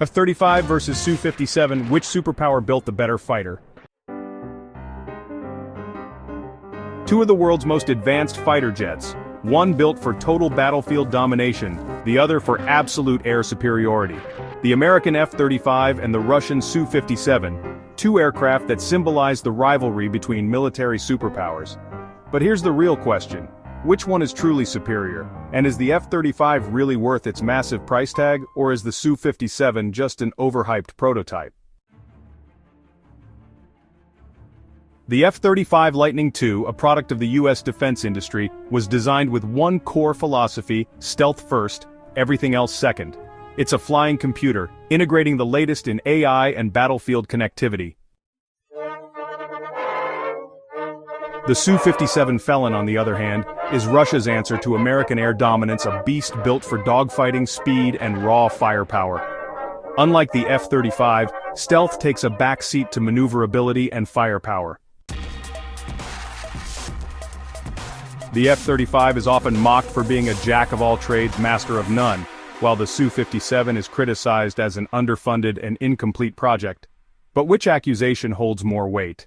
F-35 versus Su-57, which superpower built the better fighter? Two of the world's most advanced fighter jets, one built for total battlefield domination, the other for absolute air superiority. The American F-35 and the Russian Su-57, two aircraft that symbolize the rivalry between military superpowers. But here's the real question. Which one is truly superior? And is the F-35 really worth its massive price tag, or is the Su-57 just an overhyped prototype? The F-35 Lightning II, a product of the U.S. defense industry, was designed with one core philosophy: stealth first, everything else second. It's a flying computer, integrating the latest in AI and battlefield connectivity. The Su-57 Felon, on the other hand, is Russia's answer to American air dominance, a beast built for dogfighting, speed, and raw firepower. Unlike the F-35, stealth takes a backseat to maneuverability and firepower. The F-35 is often mocked for being a jack-of-all-trades, master of none, while the Su-57 is criticized as an underfunded and incomplete project. But which accusation holds more weight?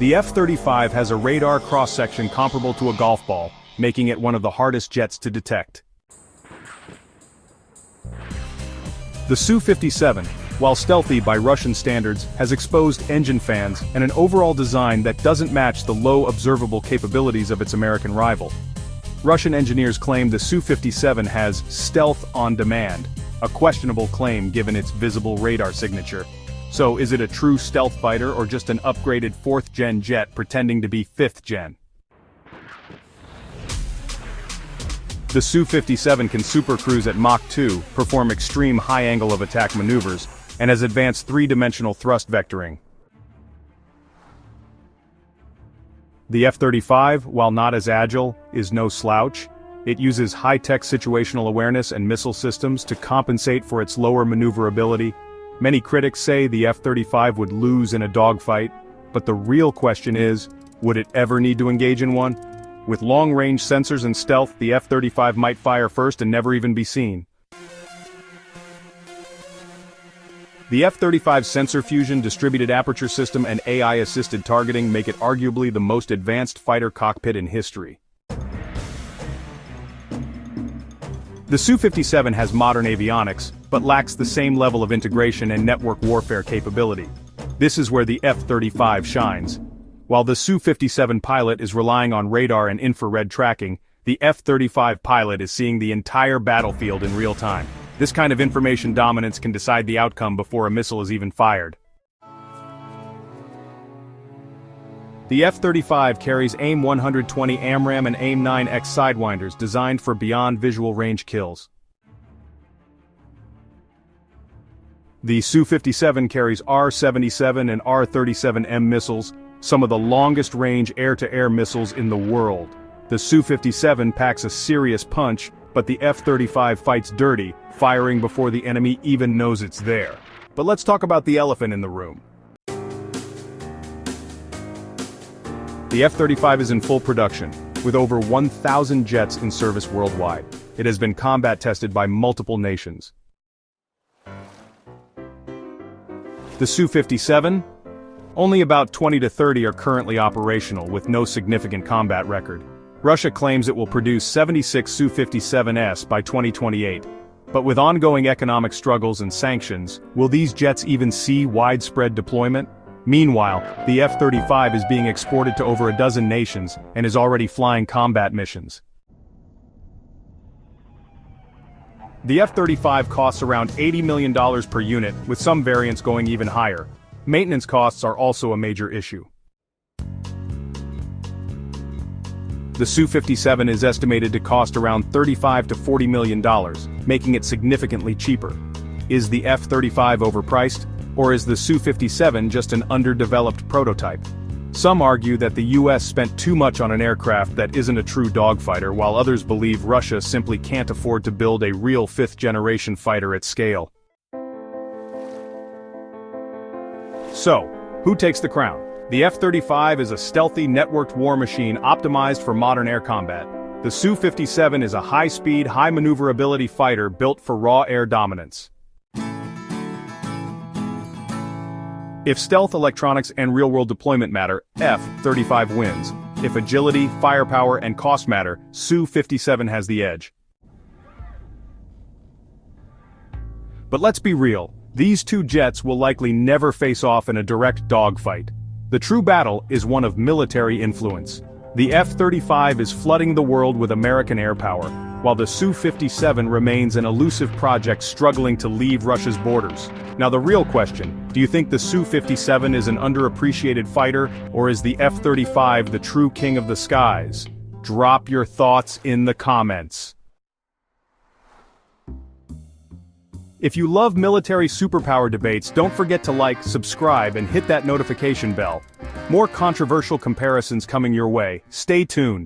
The F-35 has a radar cross-section comparable to a golf ball, making it one of the hardest jets to detect. The Su-57, while stealthy by Russian standards, has exposed engine fans and an overall design that doesn't match the low observable capabilities of its American rival. Russian engineers claim the Su-57 has stealth on demand, a questionable claim given its visible radar signature. So is it a true stealth fighter, or just an upgraded 4th-gen jet pretending to be 5th-gen? The Su-57 can supercruise at Mach 2, perform extreme high-angle-of-attack maneuvers, and has advanced three-dimensional thrust vectoring. The F-35, while not as agile, is no slouch. It uses high-tech situational awareness and missile systems to compensate for its lower maneuverability. Many critics say the F-35 would lose in a dogfight, but the real question is, would it ever need to engage in one? With long-range sensors and stealth, the F-35 might fire first and never even be seen. The F-35's sensor fusion, distributed aperture system, and AI-assisted targeting make it arguably the most advanced fighter cockpit in history. The Su-57 has modern avionics, but lacks the same level of integration and network warfare capability. This is where the F-35 shines. While the Su-57 pilot is relying on radar and infrared tracking, the F-35 pilot is seeing the entire battlefield in real time. This kind of information dominance can decide the outcome before a missile is even fired. The F-35 carries AIM-120 AMRAAM and AIM-9X Sidewinders, designed for beyond visual range kills. The Su-57 carries R-77 and R-37M missiles, some of the longest-range air-to-air missiles in the world. The Su-57 packs a serious punch, but the F-35 fights dirty, firing before the enemy even knows it's there. But let's talk about the elephant in the room. The F-35 is in full production, with over 1,000 jets in service worldwide. It has been combat-tested by multiple nations. The Su-57? Only about 20 to 30 are currently operational, with no significant combat record. Russia claims it will produce 76 Su-57s by 2028. But with ongoing economic struggles and sanctions, will these jets even see widespread deployment? Meanwhile, the F-35 is being exported to over a dozen nations and is already flying combat missions. The F-35 costs around $80 million per unit, with some variants going even higher. Maintenance costs are also a major issue. The Su-57 is estimated to cost around $35 to $40 million, making it significantly cheaper. Is the F-35 overpriced? Or is the Su-57 just an underdeveloped prototype? Some argue that the US spent too much on an aircraft that isn't a true dogfighter, while others believe Russia simply can't afford to build a real 5th-generation fighter at scale. So, who takes the crown? The F-35 is a stealthy, networked war machine optimized for modern air combat. The Su-57 is a high-speed, high-maneuverability fighter built for raw air dominance. If stealth, electronics, and real-world deployment matter, F-35 wins. If agility, firepower, and cost matter, Su-57 has the edge. But let's be real, these two jets will likely never face off in a direct dogfight. The true battle is one of military influence. The F-35 is flooding the world with American air power, while the Su-57 remains an elusive project struggling to leave Russia's borders. Now the real question, do you think the Su-57 is an underappreciated fighter, or is the F-35 the true king of the skies? Drop your thoughts in the comments. If you love military superpower debates, don't forget to like, subscribe, and hit that notification bell. More controversial comparisons coming your way. Stay tuned.